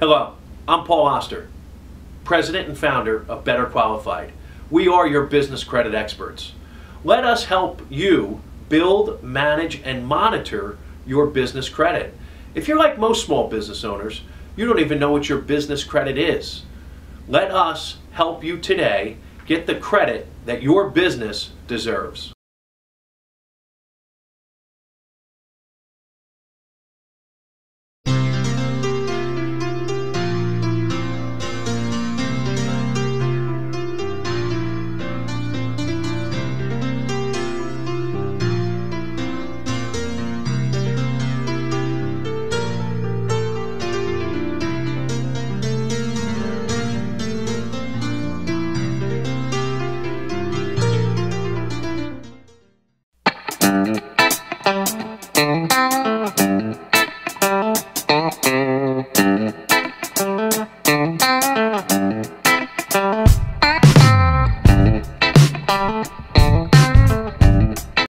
Hello, I'm Paul Oster, President and Founder of Better Qualified. We are your business credit experts. Let us help you build, manage, and monitor your business credit. If you're like most small business owners, you don't even know what your business credit is. Let us help you today get the credit that your business deserves.